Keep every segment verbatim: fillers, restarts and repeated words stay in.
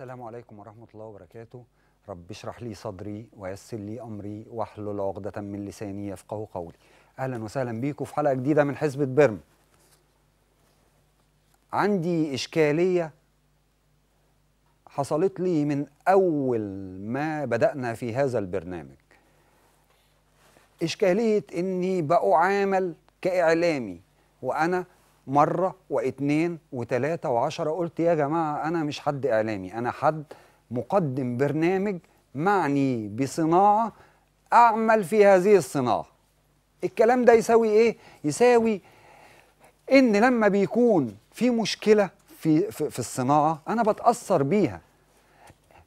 السلام عليكم ورحمة الله وبركاته. رب اشرح لي صدري ويسر لي أمري واحلل عقدة من لساني يفقه قولي. أهلا وسهلا بيكم في حلقة جديدة من حسبة برما. عندي إشكالية حصلت لي من أول ما بدأنا في هذا البرنامج، إشكالية إني بأعامل كإعلامي، وأنا مرة واثنين وثلاثة وعشرة قلت يا جماعة أنا مش حد إعلامي، أنا حد مقدم برنامج معني بصناعة أعمل في هذه الصناعة. الكلام ده يساوي إيه؟ يساوي إن لما بيكون في مشكلة في, في, في الصناعة أنا بتأثر بيها.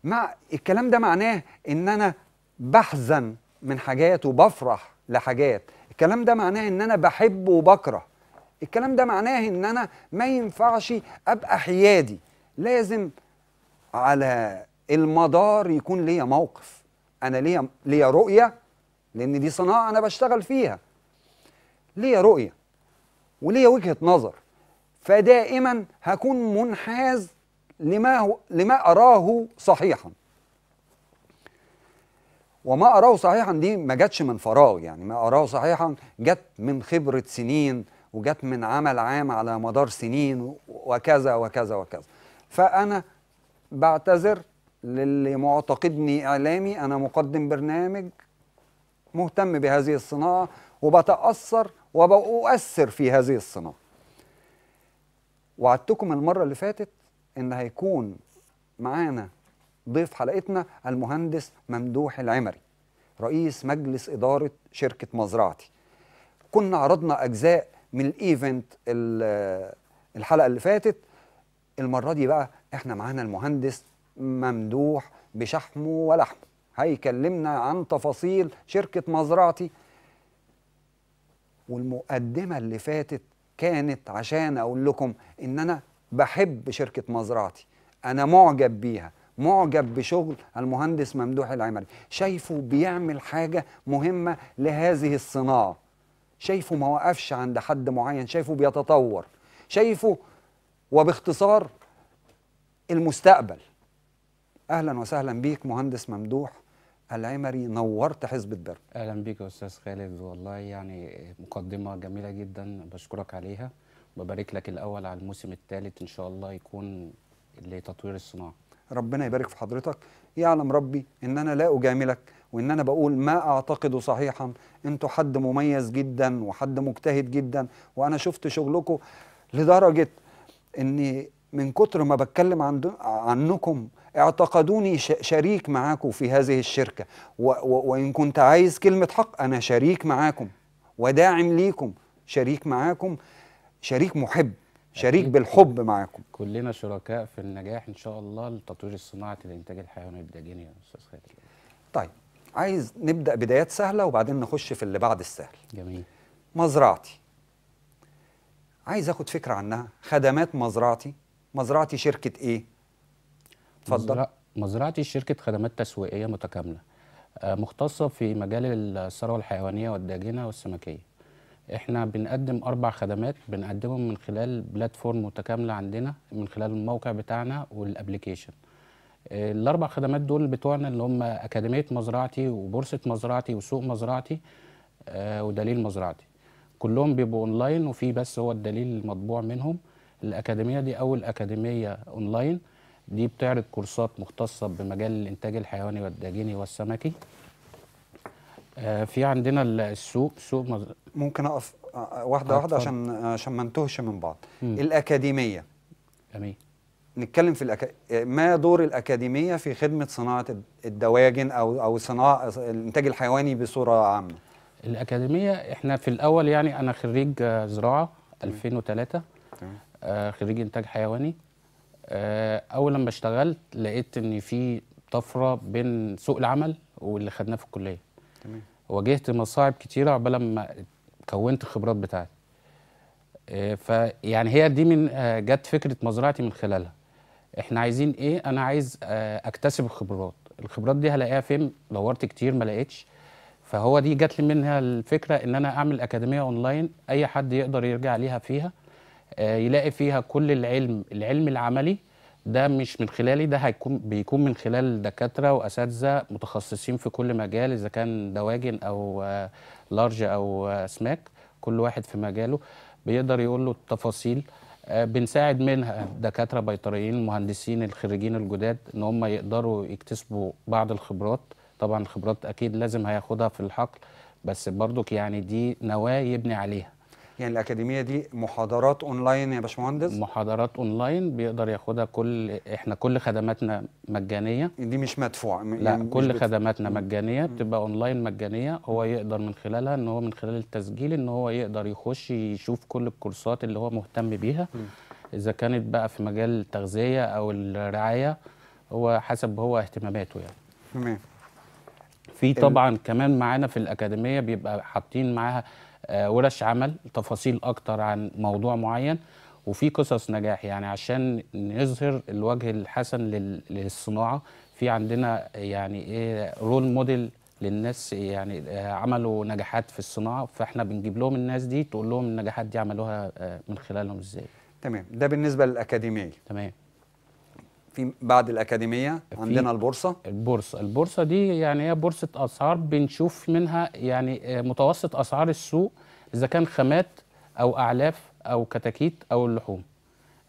مع الكلام ده معناه إن أنا بحزن من حاجات وبفرح لحاجات. الكلام ده معناه إن أنا بحب وبكره. الكلام ده معناه ان انا ما ينفعش ابقى حيادي، لازم على المدار يكون ليا موقف، انا ليا ليا رؤيه، لان دي صناعه انا بشتغل فيها، ليا رؤيه وليا وجهه نظر، فدائما هكون منحاز لما هو لما اراه صحيحا. وما اراه صحيحا دي ما جاتش من فراغ، يعني ما اراه صحيحا جت من خبره سنين، وجت من عمل عام على مدار سنين وكذا وكذا وكذا. فأنا بعتذر للي معتقدني إعلامي، أنا مقدم برنامج مهتم بهذه الصناعة وبتأثر وبأؤثر في هذه الصناعة. وعدتكم المرة اللي فاتت إن هيكون معانا ضيف حلقتنا المهندس ممدوح العمري، رئيس مجلس إدارة شركة مزرعتي. كنا عرضنا أجزاء من الايفنت الحلقه اللي فاتت، المره دي بقى احنا معانا المهندس ممدوح بشحمه ولحمه، هيكلمنا عن تفاصيل شركه مزرعتي. والمقدمه اللي فاتت كانت عشان اقول لكم ان انا بحب شركه مزرعتي، انا معجب بيها، معجب بشغل المهندس ممدوح العمري، شايفه بيعمل حاجه مهمه لهذه الصناعه، شايفه ما وقفش عند حد معين، شايفه بيتطور، شايفه وباختصار المستقبل. أهلا وسهلا بيك مهندس ممدوح العمري، نورت حسبة برما. أهلا بيك يا أستاذ خالد، والله يعني مقدمة جميلة جدا بشكرك عليها، وببارك لك الأول على الموسم الثالث إن شاء الله يكون لتطوير الصناعة. ربنا يبارك في حضرتك، يعلم ربي إن أنا لا أجاملك وإن أنا بقول ما أعتقده صحيحا، أنتوا حد مميز جدا وحد مجتهد جدا، وأنا شفت شغلكم لدرجة إن من كتر ما بتكلم عنكم اعتقدوني شريك معاكم في هذه الشركة، وإن كنت عايز كلمة حق أنا شريك معاكم وداعم ليكم، شريك معاكم، شريك محب، شريك بالحب معاكم. كلنا شركاء في النجاح إن شاء الله لتطوير الصناعة الإنتاج الحيواني الدجيني يا أستاذ خالد. طيب، عايز نبدأ بدايات سهلة وبعدين نخش في اللي بعد السهل. جميل. مزرعتي، عايز اخد فكرة عنها، خدمات مزرعتي، مزرعتي شركة ايه؟ اتفضل. مزرعتي شركة خدمات تسويقية متكاملة مختصة في مجال الثروة الحيوانية والداجنة والسمكية. احنا بنقدم أربع خدمات بنقدمهم من خلال بلاتفورم متكاملة عندنا، من خلال الموقع بتاعنا والابليكيشن. الأربع خدمات دول بتوعنا اللي هم أكاديمية مزرعتي وبورصة مزرعتي وسوق مزرعتي آه ودليل مزرعتي، كلهم بيبقوا أونلاين، وفي بس هو الدليل المطبوع منهم. الأكاديمية دي أول أكاديمية أونلاين، دي بتعرض كورسات مختصة بمجال الإنتاج الحيواني والداجيني والسمكي. آه في عندنا السوق سوق مز... ممكن أقف واحدة واحدة عشان عشان ما نتوهش من بعض. م. الأكاديمية، أمين، نتكلم في الأك... ما دور الأكاديمية في خدمة صناعة الدواجن أو أو صناعة الإنتاج الحيواني بصورة عامة. الأكاديمية إحنا في الأول، يعني أنا خريج زراعة ألفين وثلاثة، آه خريج إنتاج حيواني. آه أول لما اشتغلت لقيت إن في طفرة بين سوق العمل واللي خدناه في الكلية. تمام. واجهت مصاعب كتيرة عقبال ما كونت الخبرات بتاعتي. آه فيعني هي دي من آه جت فكرة مزرعتي، من خلالها احنا عايزين ايه؟ انا عايز اكتسب الخبرات، الخبرات دي هلاقيها فين؟ دورت كتير ما لقيتش، فهو دي جات لي منها الفكره ان انا اعمل اكاديميه اونلاين اي حد يقدر يرجع ليها، فيها يلاقي فيها كل العلم، العلم العملي ده مش من خلالي، ده هيكون بيكون من خلال دكاتره واساتذه متخصصين في كل مجال، اذا كان دواجن او لارج او اسماك، كل واحد في مجاله بيقدر يقول له التفاصيل. بنساعد منها دكاتره بيطريين، مهندسين الخريجين الجداد، ان هم يقدروا يكتسبوا بعض الخبرات. طبعا الخبرات اكيد لازم هياخدها في الحقل، بس برضك يعني دي نواه يبني عليها. يعني الأكاديمية دي محاضرات أونلاين يا باشمهندس؟ محاضرات أونلاين بيقدر ياخدها كل، إحنا كل خدماتنا مجانية. دي مش مدفوعة؟ لا يعني كل خدماتنا بت... مجانية، بتبقى أونلاين مجانية. هو يقدر من خلالها إن هو من خلال التسجيل إن هو يقدر يخش يشوف كل الكورسات اللي هو مهتم بيها، إذا كانت بقى في مجال التغذية أو الرعاية، هو حسب هو اهتماماته يعني. تمام. في طبعا كمان معانا في الأكاديمية بيبقى حاطين معاها ورش عمل، تفاصيل اكتر عن موضوع معين، وفي قصص نجاح يعني عشان نظهر الوجه الحسن للصناعه. في عندنا يعني ايه رول موديل للناس يعني عملوا نجاحات في الصناعه، فاحنا بنجيب لهم الناس دي تقول لهم النجاحات دي عملوها من خلالهم ازاي. تمام، ده بالنسبه للاكاديميه. تمام. في بعد الأكاديمية عندنا البورصة. البورصة البورصة دي يعني هي بورصة أسعار، بنشوف منها يعني متوسط أسعار السوق، إذا كان خامات أو أعلاف أو كتاكيت أو اللحوم.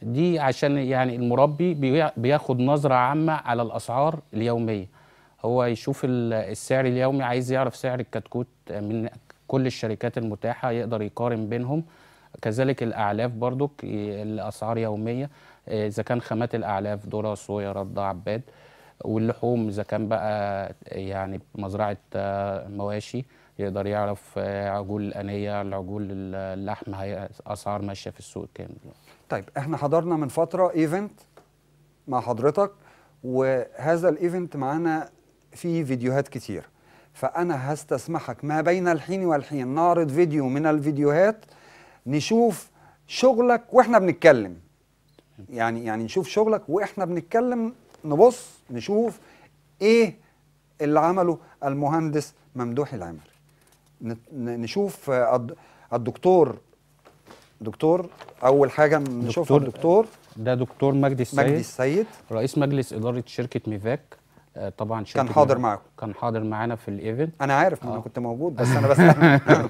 دي عشان يعني المربي بياخد نظرة عامة على الأسعار اليومية، هو يشوف السعر اليومي، عايز يعرف سعر الكتكوت من كل الشركات المتاحة، يقدر يقارن بينهم. كذلك الأعلاف برضك الأسعار يومية، إذا كان خامات الأعلاف ذرة صويا رد عباد، واللحوم إذا كان بقى يعني مزرعة مواشي يقدر يعرف عجول الأنية، العجول اللحم، هي أسعار ماشية في السوق كامل. طيب احنا حضرنا من فترة ايفنت مع حضرتك، وهذا الايفنت معانا فيه فيديوهات كتير، فأنا هستسمحك ما بين الحين والحين نعرض فيديو من الفيديوهات نشوف شغلك واحنا بنتكلم. يعني يعني نشوف شغلك واحنا بنتكلم، نبص نشوف ايه اللي عمله المهندس ممدوح العمري. نشوف الدكتور دكتور اول حاجه نشوف الدكتور ده دكتور مجدي السيد مجدي السيد رئيس مجلس اداره شركه ميفاك. طبعا شركة كان حاضر معاكم، كان حاضر معانا في الايفنت. انا عارف، انا كنت موجود، بس انا بس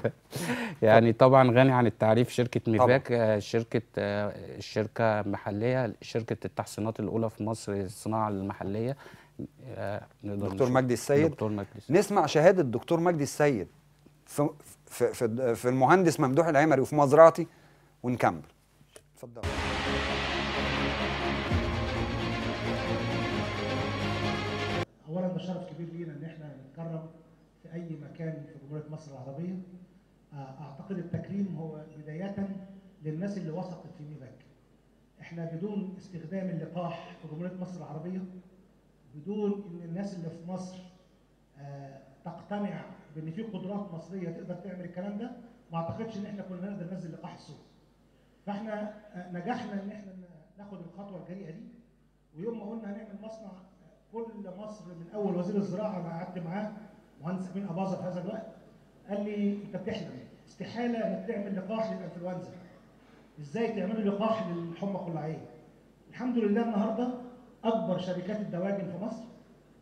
يعني طبعا غني عن التعريف. شركه ميفاك شركه الشركه محليه، شركه التحصينات الاولى في مصر الصناعه المحليه. نقدر دكتور مجدي السيد. دكتور مجدي السيد، نسمع شهاده دكتور مجدي السيد في في في, في المهندس ممدوح العمري وفي مزرعتي ونكمل. اتفضل. اولا ده شرف كبير لينا ان احنا نتكرم في اي مكان في جمهوريه مصر العربيه. اعتقد التكريم هو بدايه للناس اللي وثقت في ميفاك. احنا بدون استخدام اللقاح في جمهوريه مصر العربيه، بدون ان الناس اللي في مصر تقتنع بان في قدرات مصريه تقدر تعمل الكلام ده، ما اعتقدش ان احنا كنا نقدر ننزل لقاح السوق. فاحنا نجحنا ان احنا ناخد الخطوه الجريئه دي، ويوم ما قلنا هنعمل مصنع كل مصر، من اول وزير الزراعه انا قعدت معاه مهندس امين اباظه في هذا الوقت، قال لي انت بتحلم، استحاله انك تعمل لقاح للانفلونزا، ازاي تعملوا لقاح للحمى القولعيه؟ الحمد لله النهارده اكبر شركات الدواجن في مصر،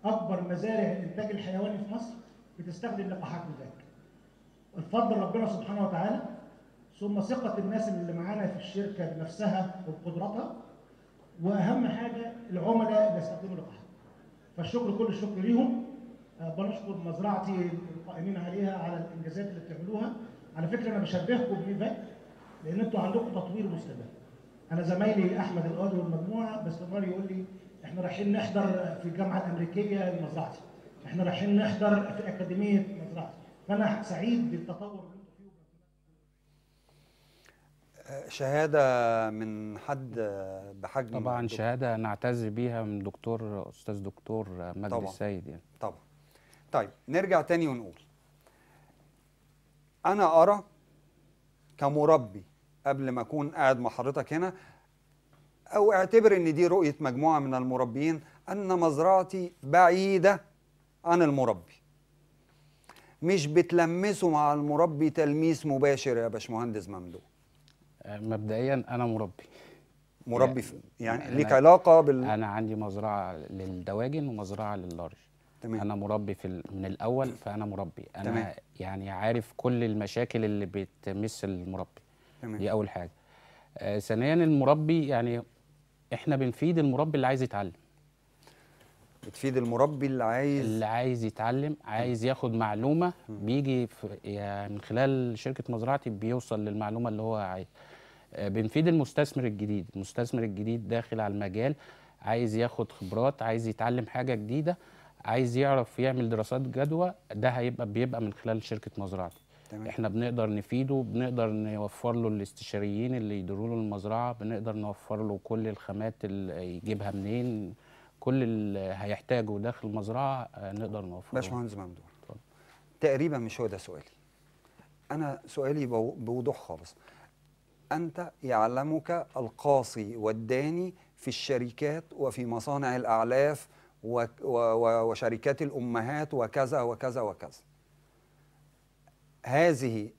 اكبر مزارع الانتاج الحيواني في مصر بتستخدم لقاحات ميفاك. الفضل ربنا سبحانه وتعالى، ثم ثقه الناس اللي معانا في الشركه بنفسها وبقدراتها، واهم حاجه العملاء اللي استخدموا لقاحات. فالشكر كل الشكر ليهم. بنشكر مزرعتي القائمين عليها على الانجازات اللي بتعملوها. على فكره انا بشبهكم بميفاك لان انتوا عندكم تطوير مستمر. انا زمايلي احمد الغاضي والمجموعه باستمرار يقول لي احنا رايحين نحضر في الجامعه الامريكيه لمزرعتي، احنا رايحين نحضر في اكاديميه مزرعتي، فانا سعيد بالتطور اللي انتوا فيه. شهاده من حد بحجم طبعا دكتور. شهاده نعتز بيها من دكتور استاذ دكتور مجدي السيد يعني. طبعا. طيب نرجع تاني ونقول، أنا أرى كمربي قبل ما أكون قاعد مع حضرتك هنا، أو أعتبر إن دي رؤية مجموعة من المربيين، أن مزرعتي بعيدة عن المربي، مش بتلمسه مع المربي تلميس مباشر. يا باشمهندس ممدوح، مبدئيا أنا مربي مربي في يعني ليك علاقه بال انا عندي مزرعه للدواجن ومزرعه لللارج. تمام. انا مربي في من الاول، فانا مربي انا. تمام. يعني عارف كل المشاكل اللي بتمس المربي. تمام. دي اول حاجه. آه ثانيا المربي يعني احنا بنفيد المربي اللي عايز يتعلم. بتفيد المربي اللي عايز اللي عايز يتعلم، عايز ياخد معلومه، بيجي يعني من خلال شركه مزرعتي بيوصل للمعلومه اللي هو عايز. بنفيد المستثمر الجديد، المستثمر الجديد داخل على المجال عايز ياخد خبرات، عايز يتعلم حاجه جديده، عايز يعرف يعمل دراسات جدوى، ده هيبقى بيبقى من خلال شركه مزرعتي. تمام. احنا بنقدر نفيده، بنقدر نوفر له الاستشاريين اللي يديروا له المزرعه، بنقدر نوفر له كل الخامات اللي يجيبها منين، كل اللي هيحتاجه داخل المزرعه نقدر نوفره. باشمهندس ممدوح تقريبا مش هو ده سؤالي. انا سؤالي بوضوح خالص. أنت يعلمك القاصي والداني في الشركات وفي مصانع الأعلاف وشركات الأمهات وكذا وكذا وكذا. هذه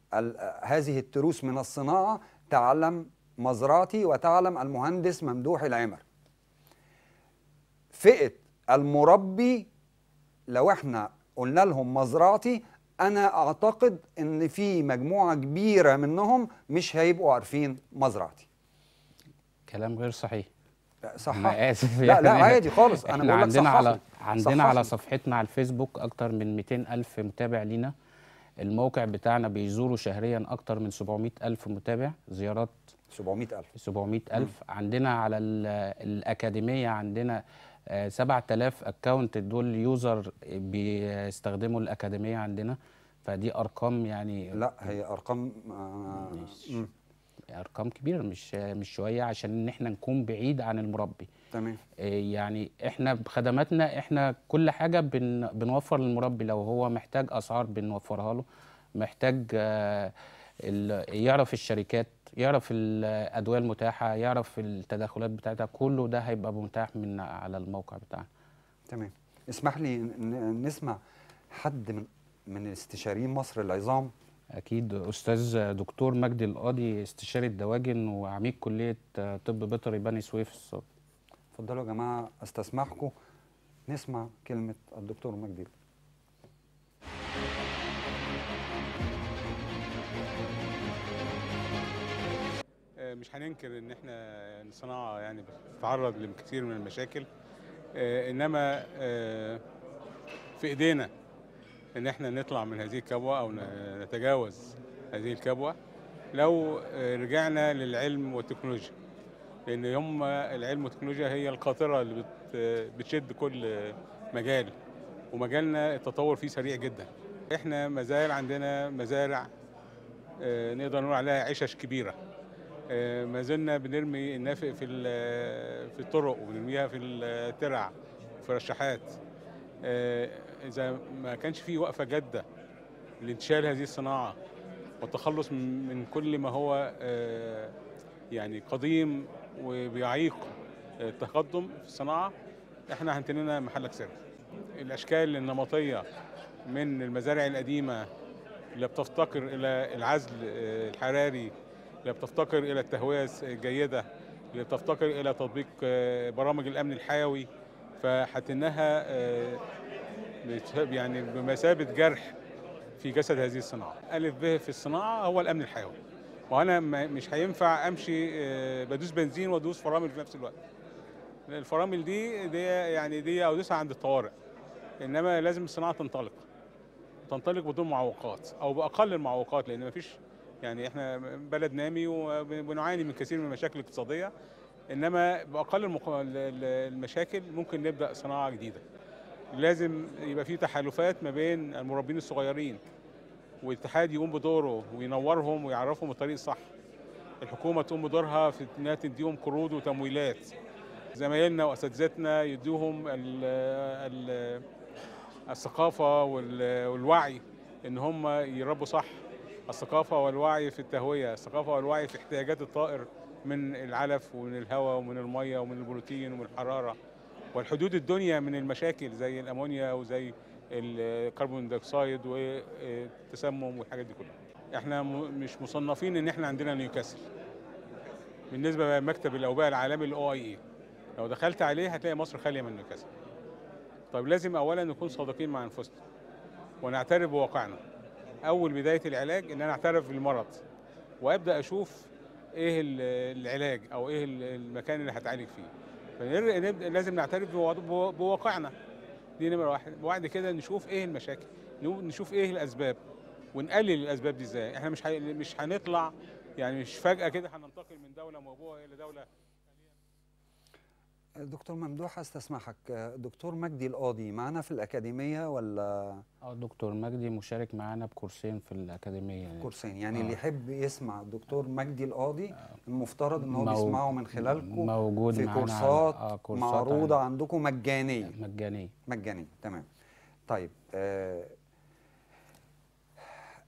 هذه التروس من الصناعة تعلم مزرعتي وتعلم المهندس ممدوح العمري. فئة المربي لو احنا قلنا لهم مزرعتي، أنا أعتقد إن في مجموعة كبيرة منهم مش هيبقوا عارفين مزرعتي. كلام غير صحيح. صح. أنا آسف يعني. لا لا عادي خالص. أنا بقول لك عندنا صحفي. على عندنا صحفي. على صفحتنا على الفيسبوك أكتر من مئتين ألف متابع لينا. الموقع بتاعنا بيزوروا شهريا أكتر من سبعمئة ألف متابع زيارات. سبعمئة ألف. سبعمئة ألف. عندنا على الأكاديمية عندنا سبعة آلاف اكونت، دول يوزر بيستخدموا الأكاديمية عندنا، فدي أرقام يعني. لا هي أرقام آه مش أرقام كبيرة، مش مش شوية، عشان إن إحنا نكون بعيد عن المربي. تمام. يعني إحنا بخدماتنا إحنا كل حاجة بن بنوفر للمربي، لو هو محتاج أسعار بنوفرها له، محتاج آه يعرف الشركات، يعرف الادويه المتاحه، يعرف التدخلات بتاعتها، كله ده هيبقى متاح من على الموقع بتاعنا. تمام. اسمح لي نسمع حد من من استشاريين مصر العظام. اكيد. استاذ دكتور مجدي القاضي استشاري الدواجن وعميد كليه طب بيطري بني سويف الصاد. اتفضلوا يا جماعه استسمحكم نسمع كلمه الدكتور مجدي. مش هننكر ان احنا الصناعه يعني بتتعرض لكثير من المشاكل، انما في ايدينا ان احنا نطلع من هذه الكبوه او نتجاوز هذه الكبوه لو رجعنا للعلم والتكنولوجيا، لان هم العلم والتكنولوجيا هي القاطره اللي بتشد كل مجال، ومجالنا التطور فيه سريع جدا. احنا مازال عندنا مزارع نقدر نقول عليها عشش كبيره، ما زلنا بنرمي النافق في في الطرق وبنرميها في الترع في الرشاحات. اذا ما كانش في وقفه جاده لانتشال هذه الصناعه والتخلص من كل ما هو يعني قديم وبيعيق التقدم في الصناعه، احنا هنتنينا محلك سر. الاشكال النمطيه من المزارع القديمه اللي بتفتقر الى العزل الحراري، لا بتفتقر إلى التهوية الجيدة، لا بتفتقر إلى تطبيق برامج الأمن الحيوي، فحتنها يعني بمثابة جرح في جسد هذه الصناعة. ألف به في الصناعة هو الأمن الحيوي، وأنا مش هينفع أمشي بدوس بنزين وأدوس فرامل في نفس الوقت. الفرامل دي دي يعني دي أدوسها عند الطوارئ، إنما لازم الصناعة تنطلق تنطلق بدون معوقات أو بأقل المعوقات، لأن مفيش يعني احنا بلد نامي وبنعاني من كثير من المشاكل الاقتصاديه، انما باقل المشاكل ممكن نبدا صناعه جديده. لازم يبقى في تحالفات ما بين المربين الصغيرين، والاتحاد يقوم بدوره وينورهم ويعرفهم الطريق الصح. الحكومه تقوم بدورها في انها تديهم قروض وتمويلات. زمايلنا واساتذتنا يدوهم ال ال الثقافه والوعي ان هم يربوا صح. الثقافة والوعي في التهوية، الثقافة والوعي في احتياجات الطائر من العلف ومن الهواء ومن المية ومن البروتين ومن الحرارة، والحدود الدنيا من المشاكل زي الأمونيا وزي الكربون دايوكسيد والتسمم والحاجات دي كلها. احنا مش مصنفين ان احنا عندنا نيوكاسل، بالنسبه لمكتب الاوبئه العالمي الاو اي اي، لو دخلت عليه هتلاقي مصر خاليه من النكاسه. طيب لازم اولا نكون صادقين مع انفسنا ونعترف بواقعنا. اول بدايه العلاج ان انا اعترف بالمرض وابدا اشوف ايه العلاج او ايه المكان اللي هتعالج فيه. فنبدا لازم نعترف بواقعنا، دي نمره واحد. وبعد كده نشوف ايه المشاكل، نشوف ايه الاسباب ونقلل الاسباب دي ازاي. احنا مش مش هنطلع يعني مش فجاه كده هننتقل من دوله موبوءه الى دوله. دكتور ممدوح استسمحك، دكتور مجدي القاضي معانا في الاكاديميه ولا؟ اه دكتور مجدي مشارك معانا بكورسين في الاكاديميه يعني. كورسين يعني آه. اللي يحب يسمع الدكتور مجدي القاضي المفترض ان هو بيسمعه من خلالكم، موجود في كورسات آه معروضه يعني عندكم مجانيه مجانيه مجانيه تمام. طيب آه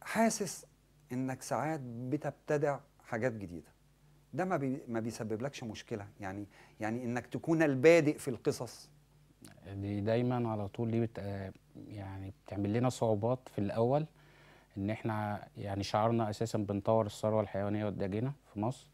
حاسس انك ساعات بتبتدع حاجات جديده، ده ما بي ما بيسببلكش مشكله يعني يعني انك تكون البادئ في القصص دي دايما على طول؟ ليه بت... يعني بتعمل لنا صعوبات في الاول ان احنا يعني شعارنا اساسا بنطور الثروه الحيوانيه والداجنه في مصر،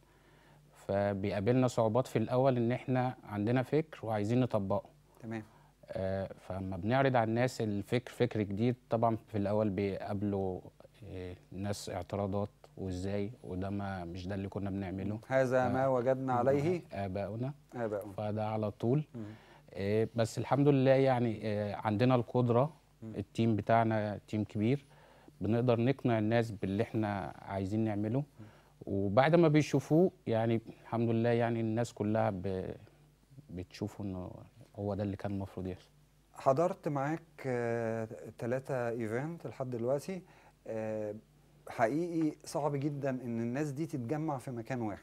فبيقابلنا صعوبات في الاول ان احنا عندنا فكر وعايزين نطبقه. تمام. آه فلما بنعرض على الناس الفكر فكر جديد طبعا في الاول بيقابلوا آه ناس اعتراضات، وازاي وده ما مش ده اللي كنا بنعمله، هذا ما وجدنا عليه آباؤنا آباؤنا فده على طول. آه بس الحمد لله يعني آه عندنا القدرة، التيم بتاعنا تيم كبير، بنقدر نقنع الناس باللي احنا عايزين نعمله. مم. وبعد ما بيشوفوه يعني الحمد لله يعني الناس كلها ب... بتشوفوا انه هو ده اللي كان المفروض يحصل. حضرت معاك آه ثلاثة ايفنت لحد دلوقتي، آه حقيقي صعب جدا ان الناس دي تتجمع في مكان واحد،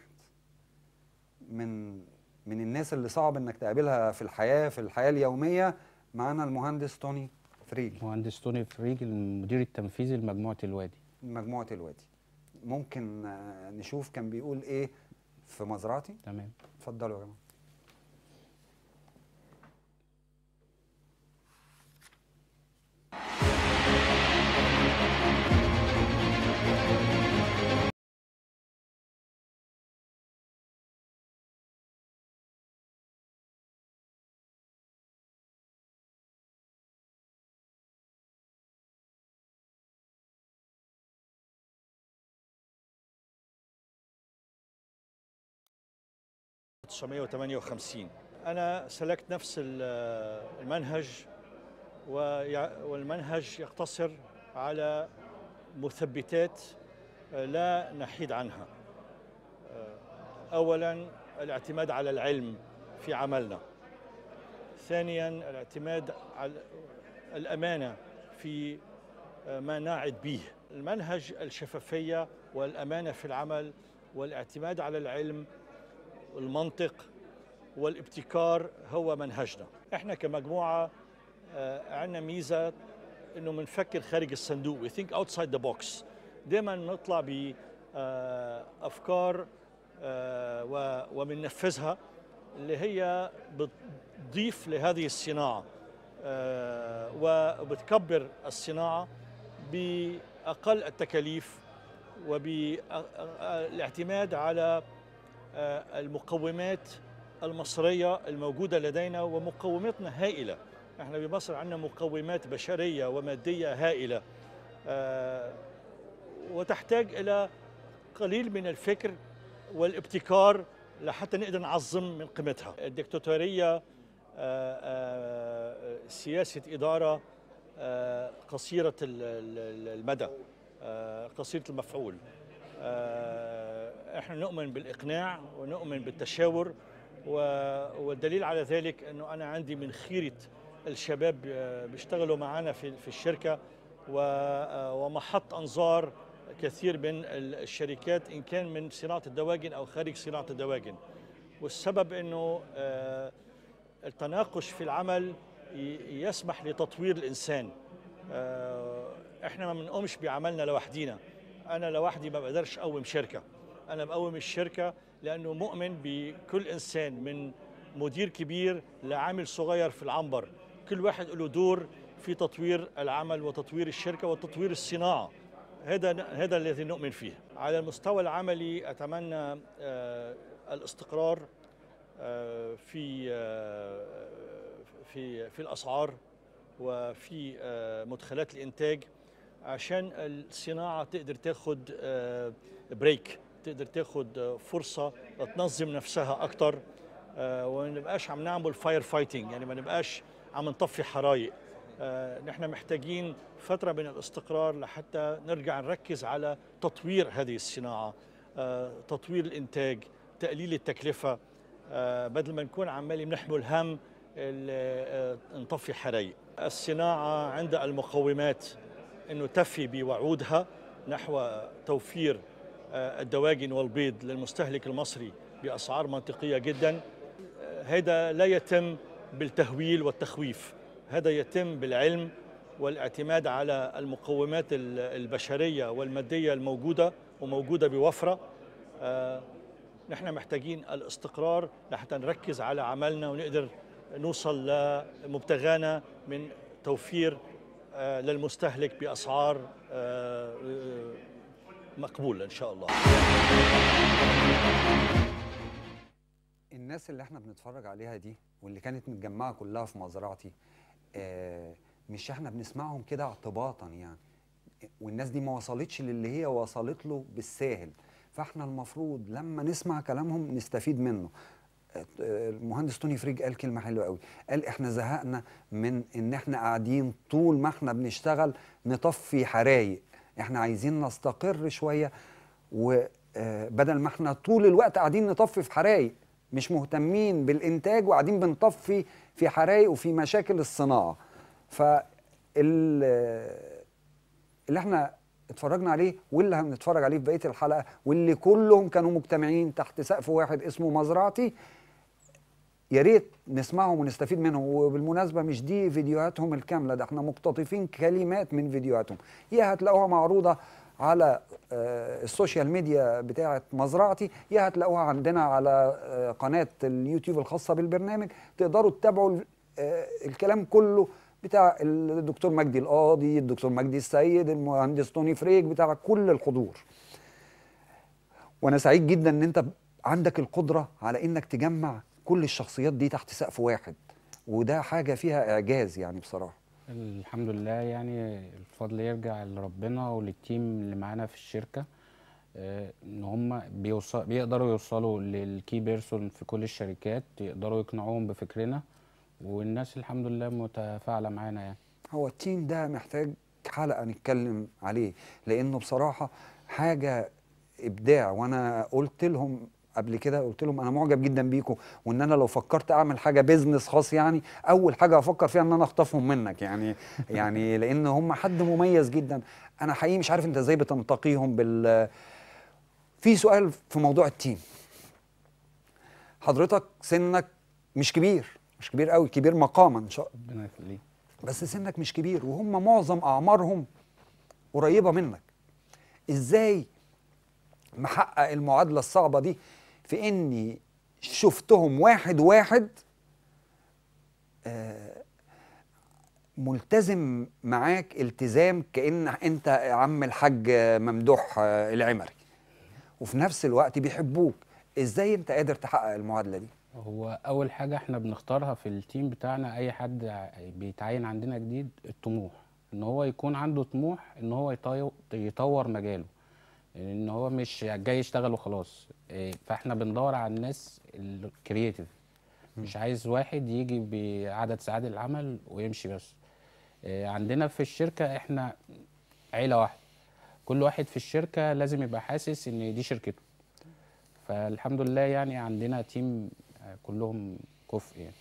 من من الناس اللي صعب انك تقابلها في الحياه في الحياه اليوميه. معانا المهندس توني فريج، مهندس توني فريج المدير التنفيذي لمجموعه الوادي. مجموعه الوادي ممكن نشوف كان بيقول ايه في مزرعتي؟ تمام، اتفضلوا يا جماعه. ألف وتسعمية وتمانية وخمسين أنا سلكت نفس المنهج، والمنهج يقتصر على مثبتات لا نحيد عنها. أولاً الاعتماد على العلم في عملنا، ثانياً الاعتماد على الأمانة في ما ناعد به. المنهج الشفافية والأمانة في العمل والاعتماد على العلم والمنطق والابتكار هو منهجنا. احنا كمجموعه عندنا ميزه انه بنفكر خارج الصندوق، وي ثينك اوتسايد ذا بوكس، دايما نطلع بافكار وبننفذها اللي هي بتضيف لهذه الصناعه وبتكبر الصناعه باقل التكاليف، وبالاعتماد على المقومات المصرية الموجودة لدينا. ومقوماتنا هائلة، احنا بمصر عندنا مقومات بشرية ومادية هائلة، اه وتحتاج إلى قليل من الفكر والابتكار لحتى نقدر نعظم من قيمتها. الدكتاتورية اه اه سياسة إدارة اه قصيرة المدى، اه قصيرة المفعول. احنا نؤمن بالإقناع ونؤمن بالتشاور، والدليل على ذلك أنه أنا عندي من خيرة الشباب بيشتغلوا معانا في الشركة، ومحط أنظار كثير من الشركات إن كان من صناعة الدواجن أو خارج صناعة الدواجن. والسبب أنه التناقش في العمل يسمح لتطوير الإنسان. احنا ما بنقومش بعملنا لوحدينا، أنا لوحدي ما بقدرش أقوم شركة، أنا بقوم الشركة لأنه مؤمن بكل إنسان من مدير كبير لعامل صغير في العنبر، كل واحد له دور في تطوير العمل وتطوير الشركة وتطوير الصناعة. هذا هذا الذي نؤمن فيه. على المستوى العملي أتمنى الاستقرار في في في الأسعار وفي مدخلات الإنتاج، عشان الصناعة تقدر تاخد بريك، تقدر تاخد فرصة تنظم نفسها أكتر، وما نبقاش عم نعمل فاير فايتنج، يعني ما نبقاش عم نطفي حرايق. نحن محتاجين فترة من الاستقرار لحتى نرجع نركز على تطوير هذه الصناعة، تطوير الإنتاج، تقليل التكلفة، بدل ما نكون عمالين نحمل هم نطفي حرايق. الصناعة عندها المقومات أنه تفي بوعودها نحو توفير الدواجن والبيض للمستهلك المصري بأسعار منطقية جدا. هذا لا يتم بالتهويل والتخويف، هذا يتم بالعلم والاعتماد على المقومات البشرية والمادية الموجودة وموجودة بوفرة. نحن محتاجين الاستقرار لحتى نركز على عملنا ونقدر نوصل لمبتغانا من توفير للمستهلك بأسعار مقبولة إن شاء الله. الناس اللي احنا بنتفرج عليها دي واللي كانت متجمعة كلها في مزرعتي، اه مش احنا بنسمعهم كده اعتباطا يعني، والناس دي ما وصلتش للي هي وصلت له بالساهل، فاحنا المفروض لما نسمع كلامهم نستفيد منه. المهندس توني فريج قال كلمة حلوة قوي، قال احنا زهقنا من ان احنا قاعدين طول ما احنا بنشتغل نطفي حرايق، احنا عايزين نستقر شوية، وبدل ما احنا طول الوقت قاعدين نطفي في حرايق مش مهتمين بالإنتاج وقاعدين بنطفي في حرايق وفي مشاكل الصناعة. فاللي احنا اتفرجنا عليه واللي هنتفرج عليه في بقية الحلقة واللي كلهم كانوا مجتمعين تحت سقف واحد اسمه مزرعتي، يا ريت نسمعهم ونستفيد منهم. وبالمناسبة مش دي فيديوهاتهم الكاملة، ده احنا مقتطفين كلمات من فيديوهاتهم، يا هتلاقوها معروضة على السوشيال ميديا بتاعة مزرعتي، يا هتلاقوها عندنا على قناة اليوتيوب الخاصة بالبرنامج، تقدروا تتابعوا الكلام كله بتاع الدكتور مجدي القاضي، الدكتور مجدي السيد، المهندس توني فريج، بتاع كل الحضور. وانا سعيد جدا ان انت عندك القدرة على انك تجمع كل الشخصيات دي تحت سقف واحد، وده حاجة فيها اعجاز يعني بصراحة. الحمد لله، يعني الفضل يرجع لربنا وللتيم اللي معانا في الشركه، ان هم بيوصل بيقدروا يوصلوا للكي بيرسون في كل الشركات، يقدروا يقنعوهم بفكرنا، والناس الحمد لله متفاعله معانا. يعني هو التيم ده محتاج حلقه نتكلم عليه، لانه بصراحه حاجه ابداع. وانا قلت لهم قبل كده، قلت لهم انا معجب جدا بيكم، وان انا لو فكرت اعمل حاجه بيزنس خاص يعني اول حاجه افكر فيها ان انا اخطفهم منك يعني يعني لان هم حد مميز جدا. انا حقيقي مش عارف انت ازاي بتنتقيهم بال. في سؤال في موضوع التيم، حضرتك سنك مش كبير، مش كبير قوي، كبير مقاما ان شاء الله، ربنا يخليك، بس سنك مش كبير، وهم معظم اعمارهم قريبه منك. ازاي محقق المعادله الصعبه دي؟ في اني شفتهم واحد واحد ملتزم معاك التزام كأن انت عم الحاج ممدوح العمري، وفي نفس الوقت بيحبوك. ازاي انت قادر تحقق المعادلة دي؟ هو اول حاجة احنا بنختارها في التيم بتاعنا، اي حد بيتعين عندنا جديد، الطموح، ان هو يكون عنده طموح ان هو يطور مجاله، ان هو مش جاي يشتغل وخلاص. فاحنا بندور على الناس الكرييتيف، مش عايز واحد يجي بعدد ساعات العمل ويمشي بس. عندنا في الشركه احنا عيله واحده، كل واحد في الشركه لازم يبقى حاسس ان دي شركته. فالحمد لله يعني عندنا تيم كلهم كفء يعني.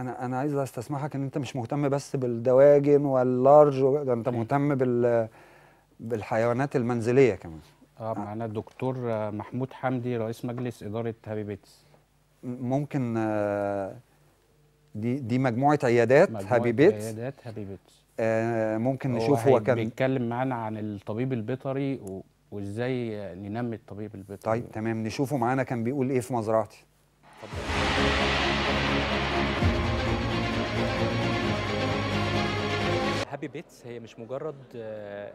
انا انا عايز استسمحك ان انت مش مهتم بس بالدواجن واللارج، ده انت مهتم بال بالحيوانات المنزليه كمان. اه معانا الدكتور محمود حمدي رئيس مجلس اداره هابي بيتس. ممكن دي دي مجموعه عيادات هابي بيتس، مجموعه عيادات هابي بيتس. آه ممكن نشوف هو كان بيتكلم معانا عن الطبيب البيطري وازاي ننمي الطبيب البيطري. طيب تمام، نشوفه معانا كان بيقول ايه في مزرعتي. هابي بيتس هي مش مجرد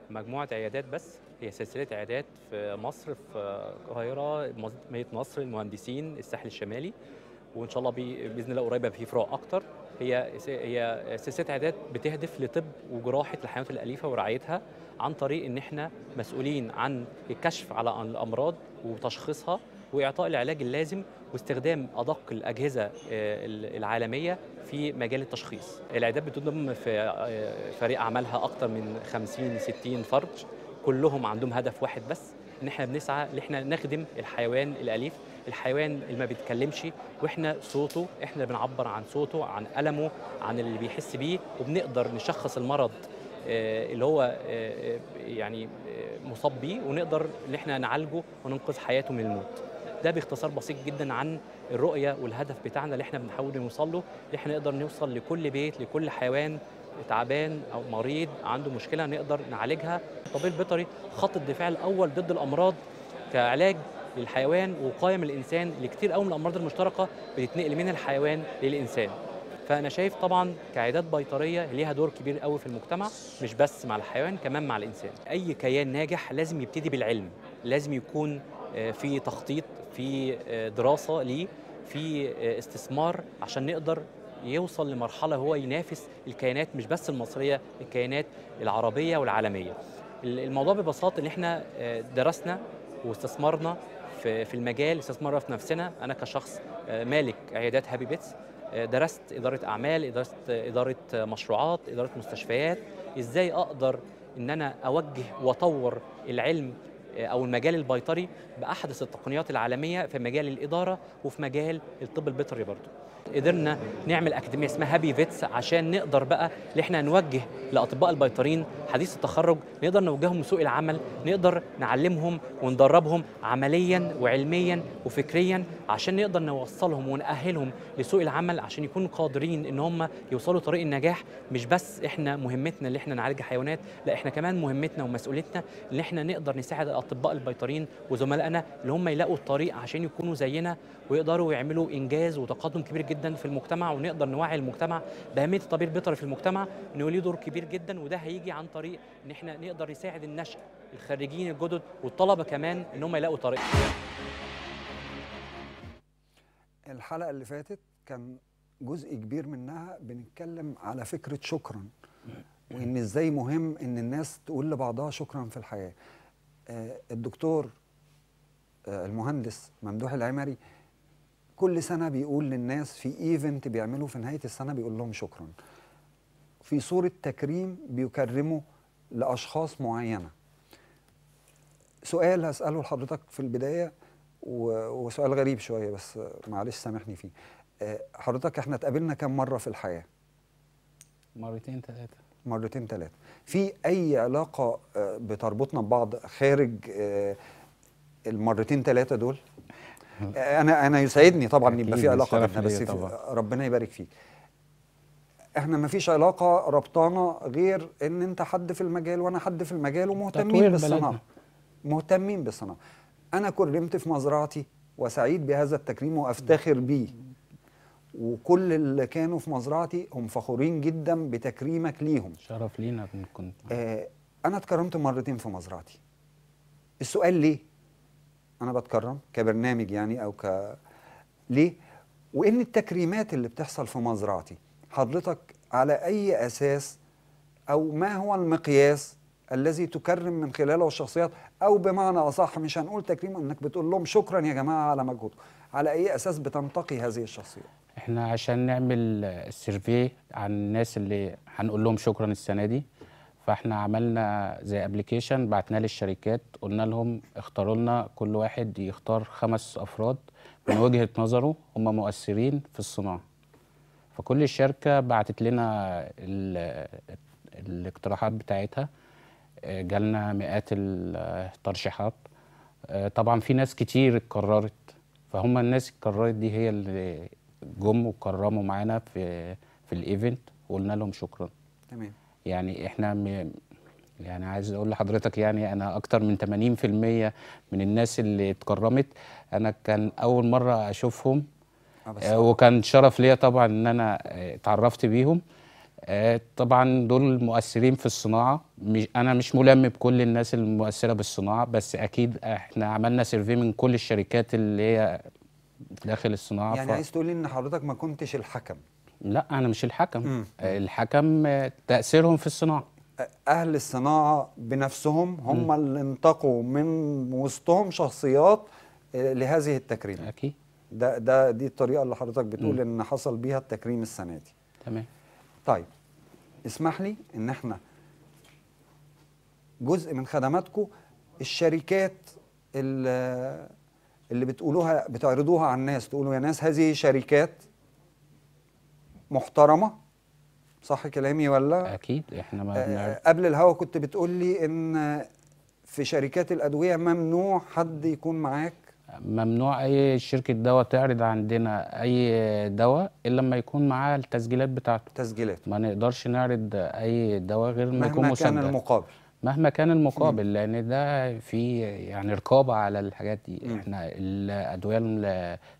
مجموعة عيادات بس، هي سلسلة عيادات في مصر، في القاهرة، مدينة نصر، المهندسين، الساحل الشمالي، وإن شاء الله بإذن الله قريبة بإفراء أكتر. هي هي سلسلة عيادات بتهدف لطب وجراحة الحيوانات الأليفة ورعايتها، عن طريق إن إحنا مسؤولين عن الكشف على الأمراض وتشخيصها وإعطاء العلاج اللازم واستخدام أدق الأجهزة العالمية في مجال التشخيص. العيادات بتضم في فريق عملها أكتر من خمسين ستين فرد، كلهم عندهم هدف واحد بس، إن إحنا بنسعى إن إحنا نخدم الحيوان الأليف، الحيوان اللي ما بيتكلمش، وإحنا صوته، إحنا بنعبر عن صوته، عن ألمه، عن اللي بيحس بيه، وبنقدر نشخص المرض اللي هو يعني مصاب بيه، ونقدر إن إحنا نعالجه وننقذ حياته من الموت. ده باختصار بسيط جدا عن الرؤية والهدف بتاعنا اللي احنا بنحاول نوصل له، اللي احنا نقدر نوصل لكل بيت، لكل حيوان تعبان أو مريض عنده مشكلة نقدر نعالجها. الطبيب البيطري خط الدفاع الأول ضد الأمراض كعلاج للحيوان ووقاية من الإنسان لكتير قوي من الأمراض المشتركة بتتنقل من الحيوان للإنسان. فأنا شايف طبعا كعيادات بيطرية ليها دور كبير قوي في المجتمع، مش بس مع الحيوان، كمان مع الإنسان. أي كيان ناجح لازم يبتدي بالعلم، لازم يكون في تخطيط، في دراسة ليه، في استثمار، عشان نقدر يوصل لمرحلة هو ينافس الكيانات مش بس المصرية، الكيانات العربية والعالمية. الموضوع ببساطة إن إحنا درسنا واستثمرنا في المجال، استثمرنا في نفسنا. أنا كشخص مالك عيادات هابي بيتس درست إدارة أعمال، درست إدارة مشروعات، إدارة مستشفيات، إزاي أقدر إن أنا أوجه وأطور العلم أو المجال البيطري بأحدث التقنيات العالمية في مجال الإدارة وفي مجال الطب البيطري برضه. قدرنا نعمل أكاديمية اسمها هابي بيتس عشان نقدر بقى إن إحنا نوجه لأطباء البيطريين حديث التخرج، نقدر نوجههم لسوق العمل، نقدر نعلمهم وندربهم عملياً وعلمياً وفكرياً، عشان نقدر نوصلهم ونأهلهم لسوق العمل، عشان يكونوا قادرين إن هم يوصلوا طريق النجاح. مش بس إحنا مهمتنا اللي إحنا نعالج حيوانات، لا إحنا كمان مهمتنا ومسؤوليتنا إن إحنا نقدر نساعد اطباء البيطريين وزملائنا اللي هم يلاقوا الطريق عشان يكونوا زينا ويقدروا يعملوا انجاز وتقدم كبير جدا في المجتمع، ونقدر نوعي المجتمع باهميه الطبيب البيطري في المجتمع، انه ليه دور كبير جدا. وده هيجي عن طريق ان احنا نقدر نساعد النشأ، الخريجين الجدد والطلبه كمان، ان هم يلاقوا طريق. الحلقه اللي فاتت كان جزء كبير منها بنتكلم على فكره شكرا، وان ازاي مهم ان الناس تقول لبعضها شكرا في الحياه. الدكتور المهندس ممدوح العمري كل سنة بيقول للناس في ايفنت بيعمله في نهاية السنة، بيقول لهم شكرا في صورة تكريم، بيكرموا لأشخاص معينة. سؤال هسأله لحضرتك في البداية، وسؤال غريب شوية بس معلش سامحني فيه. حضرتك احنا اتقابلنا كم مرة في الحياة؟ مرتين ثلاثة. مرتين ثلاثة. في أي علاقة بتربطنا ببعض خارج المرتين ثلاثة دول؟ أنا أنا يسعدني طبعا يبقى في علاقة بيننا، بس ربنا يبارك فيك. إحنا ما فيش علاقة ربطانا غير إن أنت حد في المجال وأنا حد في المجال، ومهتمين بالصناعة. مهتمين بالصناعة. أنا كرمت في مزرعتي وسعيد بهذا التكريم وأفتخر بيه، وكل اللي كانوا في مزرعتي هم فخورين جدا بتكريمك ليهم. شرف لينا كنت. آه انا اتكرمت مرتين في مزرعتي. السؤال ليه انا بتكرم كبرنامج يعني او ك ليه؟ وان التكريمات اللي بتحصل في مزرعتي حضرتك على اي اساس، او ما هو المقياس الذي تكرم من خلاله الشخصيات، او بمعنى اصح مش هنقول تكريم، انك بتقول لهم شكرا يا جماعه على مجهودكم، على اي اساس بتنتقي هذه الشخصيات؟ احنا عشان نعمل السيرفي عن الناس اللي هنقول لهم شكرا السنه دي، فاحنا عملنا زي ابلكيشن بعتناه للشركات، قلنا لهم اختاروا لنا، كل واحد يختار خمس افراد من وجهه نظره هم مؤثرين في الصناعه. فكل شركه بعتت لنا الاقتراحات بتاعتها، جالنا مئات الترشيحات. طبعا في ناس كتير اتكررت، فهم الناس اتكررت دي هي اللي جم وكرموا معانا في في الايفنت وقلنا لهم شكرا. تمام. يعني احنا م... يعني عايز اقول لحضرتك يعني انا اكتر من ثمانين في المية من الناس اللي اتكرمت انا كان اول مره اشوفهم، آه وكان شرف ليا طبعا ان انا اتعرفت بيهم. طبعا دول مؤثرين في الصناعه. انا مش ملم بكل الناس المؤثره بالصناعه، بس اكيد احنا عملنا سيرفي من كل الشركات اللي هي داخل الصناعه. يعني ف... عايز تقولي ان حضرتك ما كنتش الحكم؟ لا انا مش الحكم. م. الحكم تاثيرهم في الصناعه، اهل الصناعه بنفسهم هم م. اللي انتقوا من وسطهم شخصيات لهذه التكريمه. اكيد ده ده دي الطريقه اللي حضرتك بتقول م. ان حصل بيها التكريم السنه دي. تمام. طيب اسمح لي ان احنا جزء من خدماتكم الشركات اللي, اللي بتقولوها بتعرضوها على الناس، تقولوا يا ناس هذه شركات محترمه، صح كلامي ولا؟ اكيد احنا ما قبل الهوا كنت بتقول لي ان في شركات الادويه ممنوع حد يكون معاك، ممنوع اي شركه دواء تعرض عندنا اي دواء الا لما يكون معاه التسجيلات بتاعته. تسجيلات ما نقدرش نعرض اي دواء غير ما يكون مسجل، مهما كان المقابل. مهما كان المقابل م. لان ده في يعني رقابه على الحاجات دي. م. احنا الادويه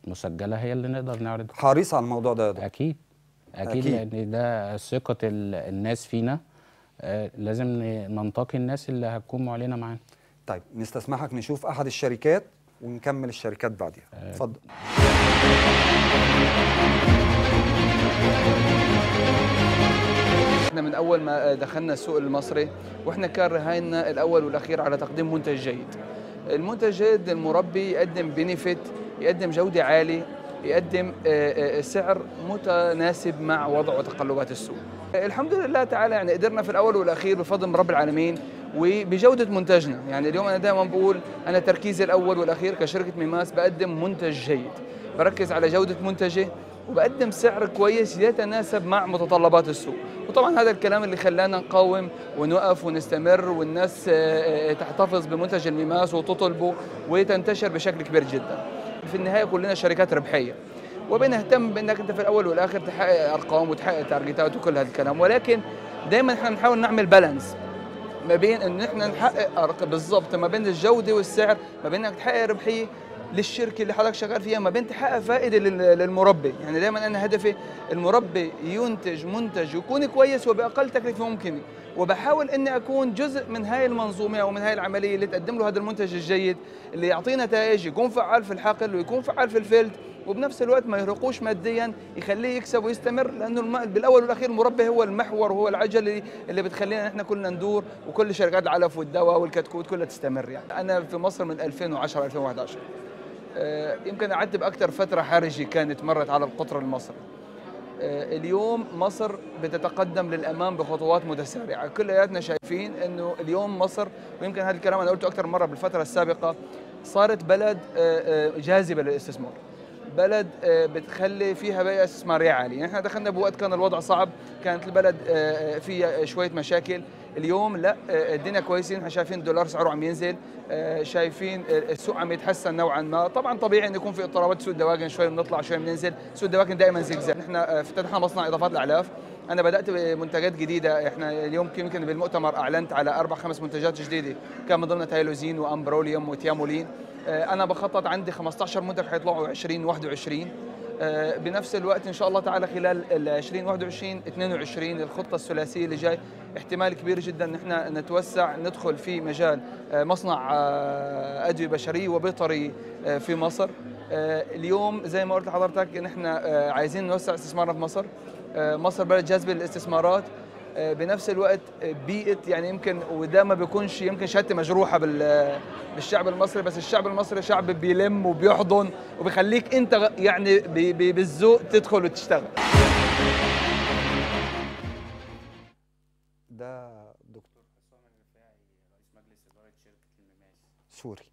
المسجله هي اللي نقدر نعرضها. حريص على الموضوع ده يا دكتور. اكيد اكيد, أكيد. لان ده ثقه الناس فينا، آه لازم ننتقي الناس اللي هتكون معلنه معانا. طيب نستسمحك نشوف احد الشركات ونكمل الشركات بعدها. اتفضل. احنا من اول ما دخلنا السوق المصري واحنا كان رهيننا الاول والاخير على تقديم منتج جيد. المنتج الجيد للمربي يقدم بنفيت، يقدم جوده عالي، يقدم سعر متناسب مع وضعه وتقلبات السوق. الحمد لله تعالى يعني قدرنا في الاول والاخير بفضل رب العالمين وبجودة منتجنا. يعني اليوم أنا دائما بقول أنا تركيزي الأول والأخير كشركة ميماس بقدم منتج جيد، بركز على جودة منتجي وبقدم سعر كويس يتناسب مع متطلبات السوق. وطبعا هذا الكلام اللي خلانا نقاوم ونوقف ونستمر، والناس تحتفظ بمنتج الميماس وتطلبه وتنتشر بشكل كبير جدا. في النهاية كلنا شركات ربحية، وبنهتم بأنك أنت في الأول والأخير تحقق أرقام وتحقق تارجتات وكل هذا الكلام، ولكن دائما احنا بنحاول نعمل بالانس ما بين ان احنا نحقق بالظبط ما بين الجوده والسعر، ما بين انك تحقق ربحيه للشركه اللي حضرتك شغال فيها، ما بين تحقق فائده للمربي. يعني دائما انا هدفي المربي ينتج منتج يكون كويس وباقل تكلفه ممكنه، وبحاول اني اكون جزء من هاي المنظومه او من هاي العمليه اللي تقدم له هذا المنتج الجيد اللي يعطيه نتائج، يكون فعال في الحقل ويكون فعال في الفيلد، وبنفس الوقت ما يهرقوش ماديا، يخليه يكسب ويستمر، لانه بالاول والاخير المربي هو المحور وهو العجله اللي بتخلينا احنا كلنا ندور، وكل شركات العلف والدواء والكتكوت كلها تستمر. يعني انا في مصر من ألفين وعشرة ألفين وأحد عشر أه يمكن اعتب اكثر فتره حرجه كانت مرت على القطر المصري. أه اليوم مصر بتتقدم للامام بخطوات متسارعه، كلياتنا شايفين انه اليوم مصر، ويمكن هذا الكلام انا قلته اكثر مره بالفتره السابقه، صارت بلد أه جاذبه للاستثمار، بلد بتخلي فيها بقى استثمارية عالية. يعني احنا دخلنا بوقت كان الوضع صعب، كانت البلد فيها شوية مشاكل. اليوم لا، الدنيا كويسين، احنا شايفين الدولار سعره عم ينزل، شايفين السوق عم يتحسن نوعا ما. طبعا طبيعي انه يكون في اضطرابات، سوق الدواجن شوية بنطلع شوية بننزل، سوق الدواجن دائما زجزاج. احنا افتتحنا مصنع اضافات الاعلاف، انا بدات بمنتجات جديده. احنا اليوم يمكن بالمؤتمر اعلنت على اربع خمس منتجات جديده، كان من ضمنها تايلوزين وامبروليوم وتيامولين. انا بخطط عندي خمسة عشر منتج حيطلعوا عشرين وواحد وعشرين بنفس الوقت ان شاء الله تعالى. خلال عشرين وواحد وعشرين اثنين وعشرين الخطه الثلاثيه اللي جاي احتمال كبير جدا ان احنا نتوسع، ندخل في مجال مصنع ادويه بشريه وبيطري في مصر. اليوم زي ما قلت لحضرتك ان احنا عايزين نوسع استثمارنا في مصر. مصر بلد جاذبه للاستثمارات، بنفس الوقت بيئه يعني يمكن، وده ما بيكونش يمكن شهادتي مجروحه بالشعب المصري، بس الشعب المصري شعب بيلم وبيحضن وبيخليك انت يعني بالذوق تدخل وتشتغل. ده دكتور حسام الرفاعي رئيس مجلس اداره شركه الماس سوري،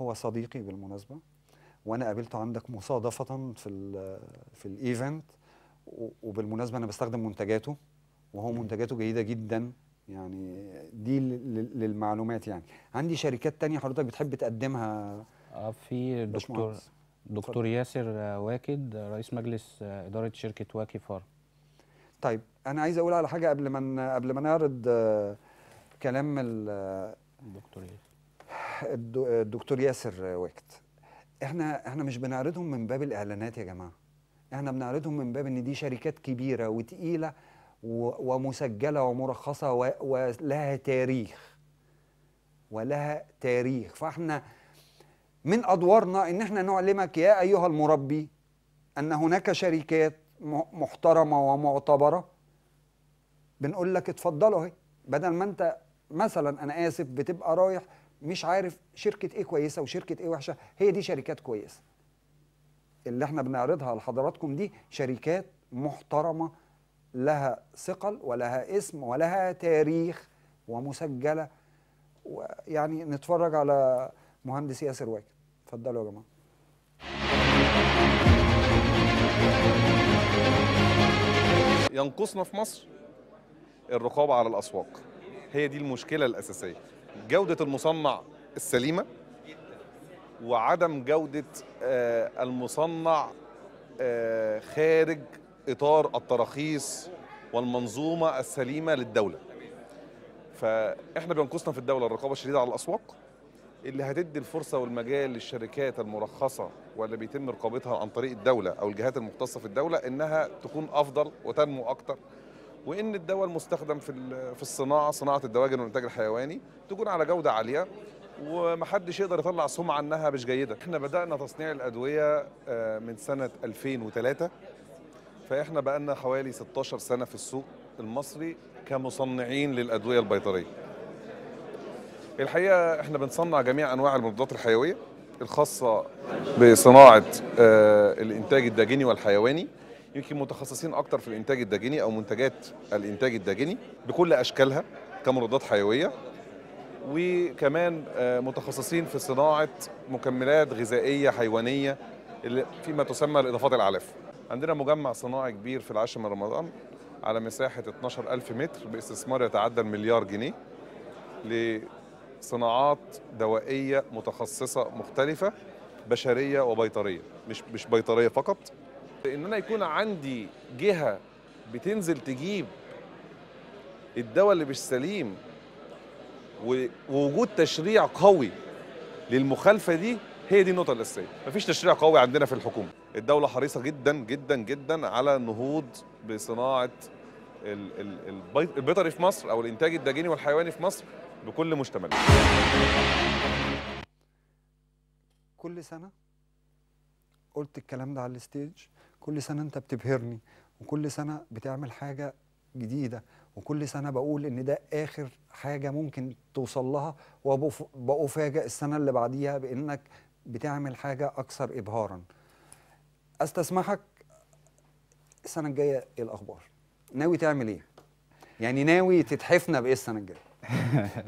هو صديقي بالمناسبه، وانا قابلته عندك مصادفه في ال في الايفنت، وبالمناسبه انا بستخدم منتجاته وهو منتجاته جيده جدا. يعني دي للمعلومات. يعني عندي شركات تانية حضرتك بتحب تقدمها؟ اه في دكتور دكتور ياسر واكد رئيس مجلس اداره شركه واكي فور. طيب انا عايز اقول على حاجه قبل ما قبل ما نعرض كلام الدكتور ياسر. الدكتور ياسر واكد، احنا احنا مش بنعرضهم من باب الاعلانات يا جماعه، احنا بنعرضهم من باب ان دي شركات كبيره وتقيله ومسجلة ومرخصة ولها تاريخ ولها تاريخ. فاحنا من أدوارنا إن احنا نعلمك يا أيها المربي أن هناك شركات محترمة ومعتبرة بنقول لك اتفضلوا اهي، بدل ما أنت مثلا أنا آسف بتبقى رايح مش عارف شركة إيه كويسة وشركة إيه وحشة. هي دي شركات كويسة اللي احنا بنعرضها لحضراتكم، دي شركات محترمة لها ثقل ولها اسم ولها تاريخ ومسجلة. ويعني نتفرج على مهندس ياسر واكد، اتفضلوا يا جماعة. ينقصنا في مصر الرقابة على الأسواق، هي دي المشكلة الأساسية، جودة المصنع السليمة وعدم جودة المصنع خارج إطار التراخيص والمنظومة السليمة للدولة. فإحنا بينقصنا في الدولة الرقابة الشديدة على الأسواق اللي هتدي الفرصة والمجال للشركات المرخصة واللي بيتم رقابتها عن طريق الدولة أو الجهات المختصة في الدولة إنها تكون أفضل وتنمو أكتر، وإن الدواء المستخدم في في الصناعة صناعة الدواجن والإنتاج الحيواني تكون على جودة عالية ومحدش يقدر يطلع سمعة إنها مش جيدة. إحنا بدأنا تصنيع الأدوية من سنة ألفين وثلاثة، فإحنا بقالنا حوالي ستاشر سنة في السوق المصري كمصنعين للأدوية البيطرية. الحقيقة إحنا بنصنع جميع أنواع المضادات الحيوية الخاصة بصناعة الإنتاج الداجني والحيواني، يمكن متخصصين أكتر في الإنتاج الداجني أو منتجات الإنتاج الداجني بكل أشكالها كمضادات حيوية، وكمان متخصصين في صناعة مكملات غذائية حيوانية فيما تسمى الإضافات العلاف. عندنا مجمع صناعي كبير في العاشر من رمضان على مساحة اتناشر ألف متر باستثمار يتعدى المليار جنيه لصناعات دوائية متخصصة مختلفة بشرية وبيطرية، مش مش بيطرية فقط. إن أنا يكون عندي جهة بتنزل تجيب الدواء اللي مش سليم ووجود تشريع قوي للمخالفة دي، هي دي النقطة الأساسية. مفيش تشريع قوي عندنا في الحكومة. الدولة حريصة جدا جدا جدا على النهوض بصناعة البيطري في مصر أو الإنتاج الداجيني والحيواني في مصر بكل مشتمله. كل سنة قلت الكلام ده على الستيج، كل سنة أنت بتبهرني وكل سنة بتعمل حاجة جديدة وكل سنة بقول إن ده آخر حاجة ممكن توصل لها، وبأفاجئ السنة اللي بعديها بإنك بتعمل حاجة أكثر إبهاراً. أستسمحك السنة الجاية إيه الأخبار؟ ناوي تعمل إيه؟ يعني ناوي تتحفنا بإيه السنة الجاية؟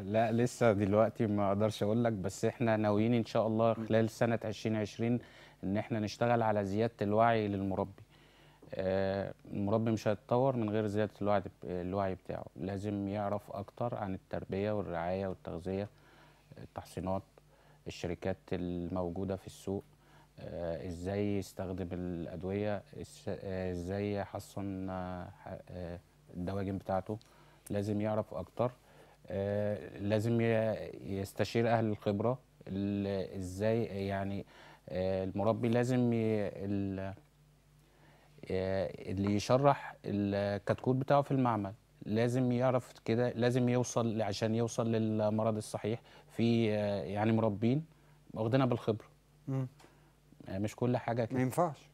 لا لسه دلوقتي ما اقدرش اقول لك، بس احنا ناويين ان شاء الله خلال سنه ألفين وعشرين ان احنا نشتغل على زياده الوعي للمربي. آه المربي مش هيتطور من غير زياده الوعي الوعي بتاعه، لازم يعرف اكتر عن التربيه والرعايه والتغذيه، التحصينات، الشركات الموجوده في السوق، آه ازاي يستخدم الادويه، ازاي يحصن آه الدواجن بتاعته، لازم يعرف اكتر. آه لازم يستشير أهل الخبرة إزاي، يعني آه المربي لازم ي... ال... آه اللي يشرح الكتكوت بتاعه في المعمل لازم يعرف كده، لازم يوصل عشان يوصل للمرض الصحيح. في آه يعني مربين واخدينها بالخبرة، آه مش كل حاجة كده ما ينفعش،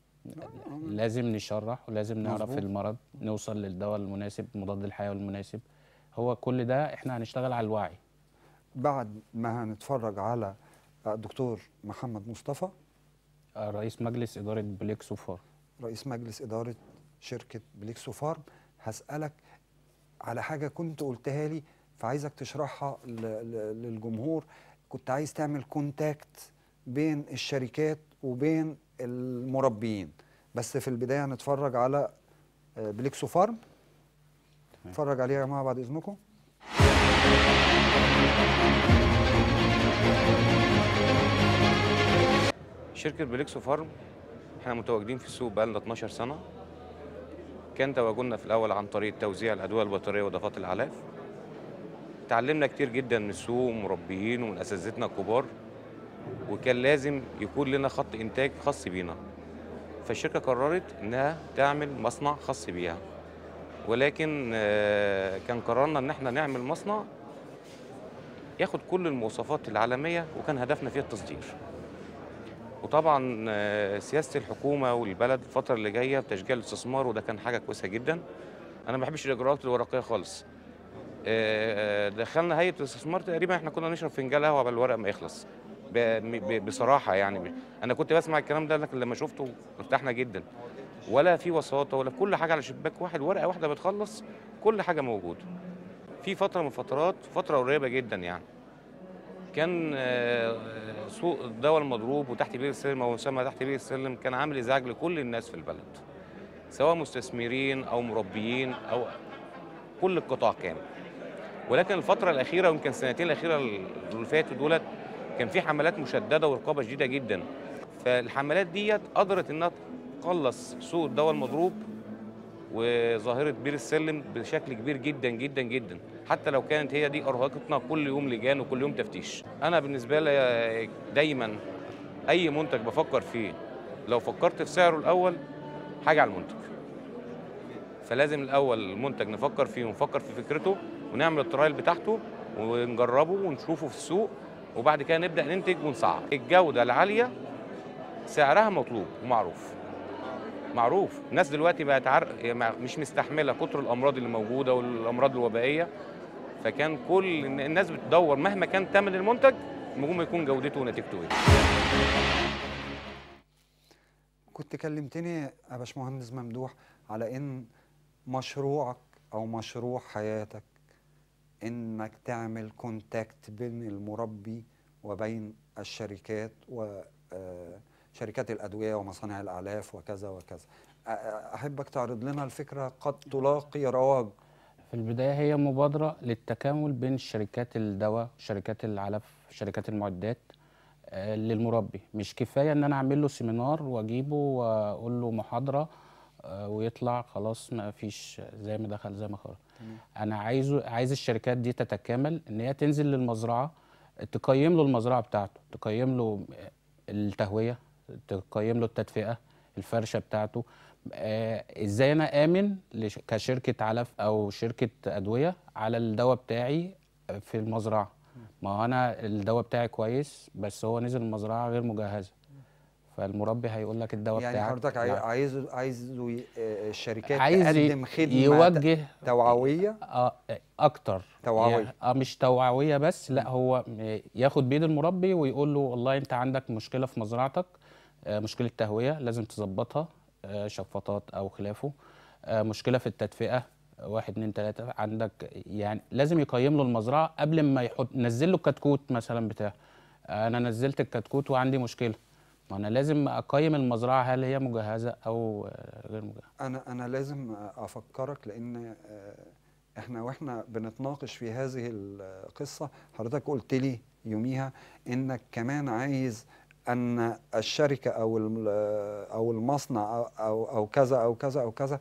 لازم نشرح ولازم نعرف مزبوط. المرض، نوصل للدواء المناسب، مضاد الحيوي المناسب. هو كل ده احنا هنشتغل على الوعي. بعد ما هنتفرج على الدكتور محمد مصطفى رئيس مجلس إدارة بليكسوفار، رئيس مجلس إدارة شركة بليكسوفار، هسألك على حاجة كنت قلتها لي فعايزك تشرحها للجمهور. كنت عايز تعمل كونتاكت بين الشركات وبين المربيين، بس في البداية هنتفرج على بليكسوفار. اتفرج عليها يا جماعه بعد اذنكم. شركه بليكسو فارم احنا متواجدين في السوق بقالنا اتناشر سنه. كان تواجدنا في الاول عن طريق توزيع الادويه البيطريه واضافات الاعلاف. اتعلمنا كتير جدا من السوق ومربيين ومن اساتذتنا الكبار، وكان لازم يكون لنا خط انتاج خاص بينا. فالشركه قررت انها تعمل مصنع خاص بيها، ولكن كان قررنا ان احنا نعمل مصنع ياخد كل المواصفات العالميه، وكان هدفنا فيه التصدير. وطبعا سياسه الحكومه والبلد الفتره اللي جايه بتشجيع الاستثمار، وده كان حاجه كويسه جدا. انا ما بحبش الاجراءات الورقيه خالص. دخلنا هيئه الاستثمار، تقريبا احنا كنا نشرب فنجان قهوه قبل الورق ما يخلص بصراحه. يعني انا كنت بسمع الكلام ده، لكن لما شفته ارتحنا جدا. ولا في وساطه ولا كل حاجه على شباك واحد، ورقه واحده بتخلص كل حاجه موجوده. في فتره من فترات، فتره قريبه جدا يعني، كان سوق الدواء المضروب وتحت بير السلم او مسمى تحت بير السلم كان عامل ازعاج لكل الناس في البلد، سواء مستثمرين او مربيين او كل القطاع كامل. ولكن الفتره الاخيره ويمكن السنتين الاخيره اللي فاتوا دولت كان في حملات مشدده ورقابه شديده جدا. فالحملات ديت قدرت انها قلص سوق الدواء المضروب وظاهرة بير السلم بشكل كبير جدا جدا جدا، حتى لو كانت هي دي ارهقتنا كل يوم لجان وكل يوم تفتيش. انا بالنسبه لي دايما اي منتج بفكر فيه، لو فكرت في سعره الاول حاجه على المنتج. فلازم الاول المنتج نفكر فيه ونفكر في فكرته ونعمل الترايل بتاعته ونجربه ونشوفه في السوق، وبعد كده نبدا ننتج ونسعر. الجوده العاليه سعرها مطلوب ومعروف. معروف الناس دلوقتي بقت عر... مش مستحمله كتر الامراض اللي موجوده والامراض الوبائيه، فكان كل الناس بتدور مهما كان ثمن المنتج المهم يكون جودته ونتيجته ايه. كنت كلمتني يا باشمهندس ممدوح على ان مشروعك او مشروع حياتك انك تعمل كونتاكت بين المربي وبين الشركات و شركات الأدوية ومصانع الأعلاف وكذا وكذا. أحبك تعرض لنا الفكرة قد تلاقي رواج. في البداية هي مبادرة للتكامل بين شركات الدواء وشركات الأعلاف وشركات المعدات للمربي. مش كفاية إن أنا أعمل له سيمينار وأجيبه وأقول له محاضرة ويطلع خلاص ما فيش زي ما دخل زي ما خرج. أنا عايزه عايز الشركات دي تتكامل، إن هي تنزل للمزرعة تقيم له المزرعة بتاعته، تقيم له التهوية، تقيم له التدفئه، الفرشه بتاعته. آه، ازاي انا امن كشركه علف او شركه ادويه على الدواء بتاعي في المزرعه؟ ما هو انا الدواء بتاعي كويس بس هو نزل المزرعه غير مجهزه، فالمربي هيقول لك الدواء يعني بتاعك. يعني حضرتك عايز عايز, عايز الشركات تقدم خدمه يوجه توعويه اه اكتر توعويه يعني اه مش توعويه بس، لا هو ياخد بيد المربي ويقول له والله انت عندك مشكله في مزرعتك، مشكلة تهوية لازم تظبطها، شفاطات أو خلافه، مشكلة في التدفئة واحد اتنين تلاتة عندك. يعني لازم يقيم له المزرعة قبل ما يحط. نزل له الكتكوت مثلا بتاعه، أنا نزلت الكتكوت وعندي مشكلة، ما أنا لازم أقيم المزرعة هل هي مجهزة أو غير مجهزة. أنا أنا لازم أفكرك لأن إحنا وإحنا بنتناقش في هذه القصة حضرتك قلت لي يوميها إنك كمان عايز أن الشركة أو أو المصنع أو أو كذا أو كذا أو كذا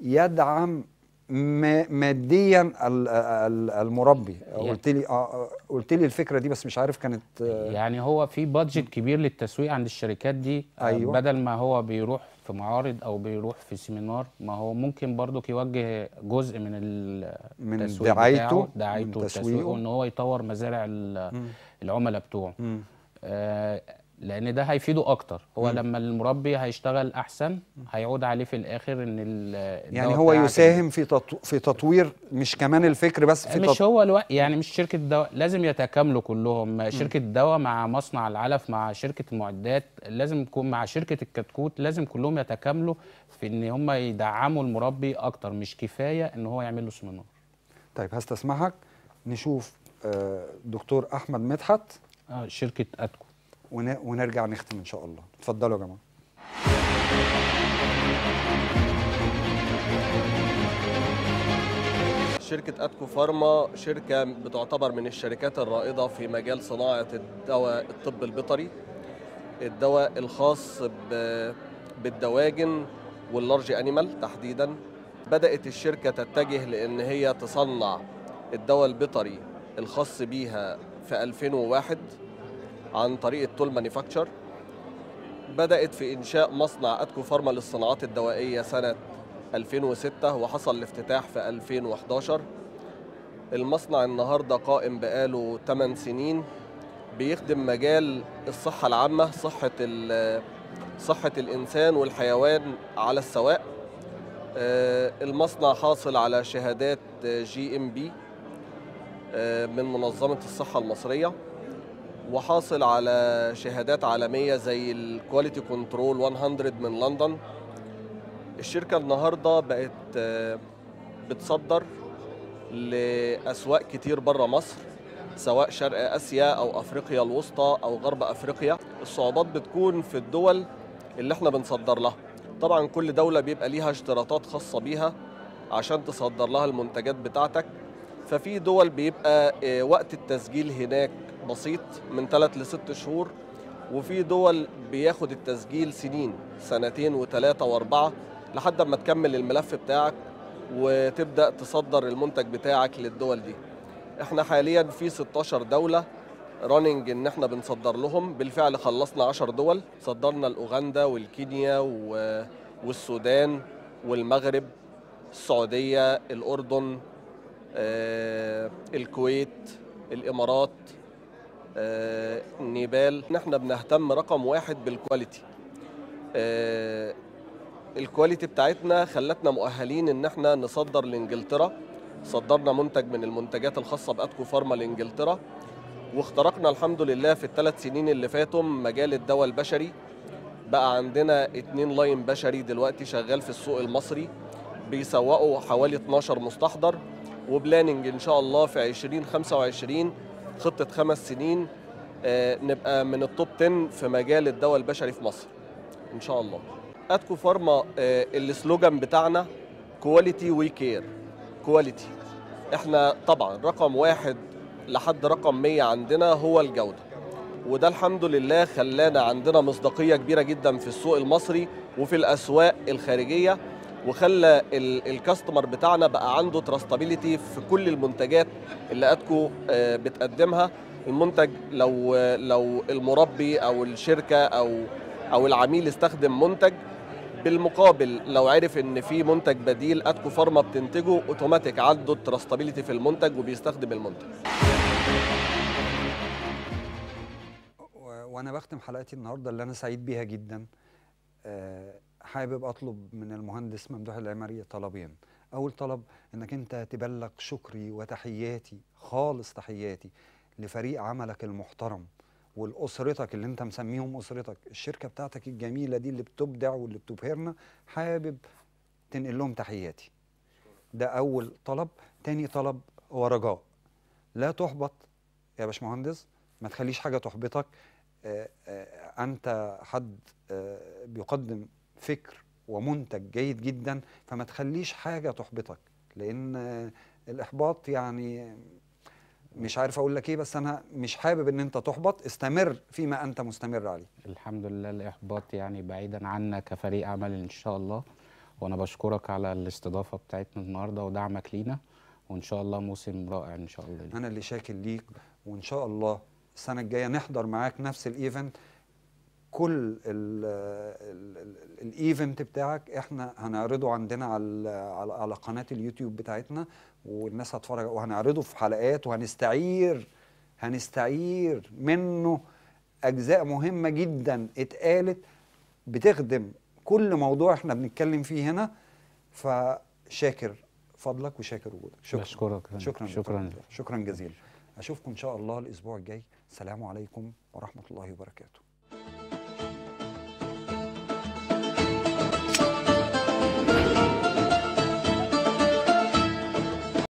يدعم ماديا المربي. قلت لي قلت لي الفكرة دي بس مش عارف كانت يعني هو في بادجت كبير للتسويق عند الشركات دي. أيوة. بدل ما هو بيروح في معارض أو بيروح في سيمينار، ما هو ممكن برضك يوجه جزء من التسويق من دعايته دعايته وتسويقه إن هو يطور مزارع العملاء بتوعه. م. آه لان ده هيفيده اكتر. هو م. لما المربي هيشتغل احسن هيعود عليه في الاخر ان يعني هو يساهم في تطو... في تطوير مش كمان الفكر بس في مش تط... هو الو... يعني مش شركه دواء، لازم يتكاملوا كلهم. م. شركه دواء مع مصنع العلف مع شركه المعدات لازم يكون مع شركه الكتكوت، لازم كلهم يتكاملوا في ان هم يدعموا المربي اكتر. مش كفايه ان هو يعمل له سيمينار. طيب هستسمحك نشوف دكتور احمد مدحت شركة أتكو ونرجع نختم إن شاء الله. اتفضلوا يا جماعة. شركة أتكو فارما شركة بتعتبر من الشركات الرائدة في مجال صناعة الدواء الطب البيطري، الدواء الخاص بالدواجن واللارج أنيمال تحديدا. بدأت الشركة تتجه لأن هي تصنع الدواء البيطري الخاص بيها في ألفين وواحد عن طريق التول مانيفاكتشر. بدأت في إنشاء مصنع أتكو فارما للصناعات الدوائية سنة ألفين وستة وحصل الافتتاح في ألفين وأحد عشر. المصنع النهارده قائم بقاله ثمان سنين، بيخدم مجال الصحة العامة، صحة صحة الإنسان والحيوان على السواق. المصنع حاصل على شهادات جي ام بي من منظمة الصحة المصرية، وحاصل على شهادات عالمية زي الكواليتي كنترول مية من لندن. الشركة النهاردة بقت بتصدر لأسواق كتير بره مصر، سواء شرق آسيا أو أفريقيا الوسطى أو غرب أفريقيا. الصعوبات بتكون في الدول اللي احنا بنصدر لها، طبعا كل دولة بيبقى ليها اشتراطات خاصة بيها عشان تصدر لها المنتجات بتاعتك. ففي دول بيبقى وقت التسجيل هناك بسيط من ثلاثة لستة شهور، وفي دول بياخد التسجيل سنين، سنتين وثلاثة وأربعة، لحد ما تكمل الملف بتاعك وتبدأ تصدر المنتج بتاعك للدول دي. احنا حاليا في ستاشر دولة راننج ان احنا بنصدر لهم. بالفعل خلصنا عشر دول، صدرنا لأوغندا والكينيا والسودان والمغرب، السعودية، الأردن، آه، الكويت، الإمارات، آه، نيبال. نحن بنهتم رقم واحد بالكواليتي. آه، الكواليتي بتاعتنا خلتنا مؤهلين ان احنا نصدر لإنجلترا. صدرنا منتج من المنتجات الخاصة بأتكو فارما لإنجلترا، واخترقنا الحمد لله في الثلاث سنين اللي فاتوا مجال الدواء البشري. بقى عندنا اتنين لاين بشري دلوقتي شغال في السوق المصري، بيسوقوا حوالي اتناشر مستحضر، وبلاننج إن شاء الله في عشرين خمسة وعشرين خطة خمس سنين آه نبقى من التوب عشرة في مجال الدواء البشري في مصر إن شاء الله. أتكو فارما آه السلوجان بتاعنا كواليتي وي كير. كواليتي احنا طبعا رقم واحد لحد رقم مية عندنا هو الجودة، وده الحمد لله خلانا عندنا مصداقية كبيرة جدا في السوق المصري وفي الأسواق الخارجية، وخلى الكاستمر بتاعنا بقى عنده تراستابيليتي في كل المنتجات اللي أتكو بتقدمها. المنتج لو لو المربي او الشركة او او العميل استخدم منتج، بالمقابل لو عرف ان في منتج بديل أتكو فارما بتنتجه، اوتوماتيك عنده التراستابيليتي في المنتج وبيستخدم المنتج. وانا بختم حلقتي النهارده اللي انا سعيد بيها جدا، حابب اطلب من المهندس ممدوح العمري طلبين. اول طلب انك انت تبلغ شكري وتحياتي، خالص تحياتي لفريق عملك المحترم والأسرتك اللي انت مسميهم أسرتك، الشركة بتاعتك الجميلة دي اللي بتبدع واللي بتبهرنا، حابب تنقل لهم تحياتي. ده أول طلب. تاني طلب ورجاء، لا تحبط يا باشمهندس، ما تخليش حاجة تحبطك. آآ آآ أنت حد بيقدم فكر ومنتج جيد جدا، فما تخليش حاجة تحبطك، لأن الإحباط يعني مش عارف اقول لك ايه، بس انا مش حابب ان انت تحبط، استمر فيما انت مستمر عليه. الحمد لله الاحباط يعني بعيدا عنا كفريق عمل ان شاء الله، وانا بشكرك على الاستضافه بتاعتنا النهارده ودعمك لينا، وان شاء الله موسم رائع ان شاء الله. انا اللي شاكر ليك، وان شاء الله السنه الجايه نحضر معاك نفس الايفنت. كل الايفنت بتاعك احنا هنعرضه عندنا على على قناه اليوتيوب بتاعتنا، والناس هتتفرج، وهنعرضه في حلقات، وهنستعير هنستعير منه اجزاء مهمه جدا اتقالت بتخدم كل موضوع احنا بنتكلم فيه هنا. فشاكر فضلك وشاكر وجودك. شكرا شكرا شكرا, شكرا, شكرا جزيلا. اشوفكم ان شاء الله الاسبوع الجاي. السلام عليكم ورحمه الله وبركاته.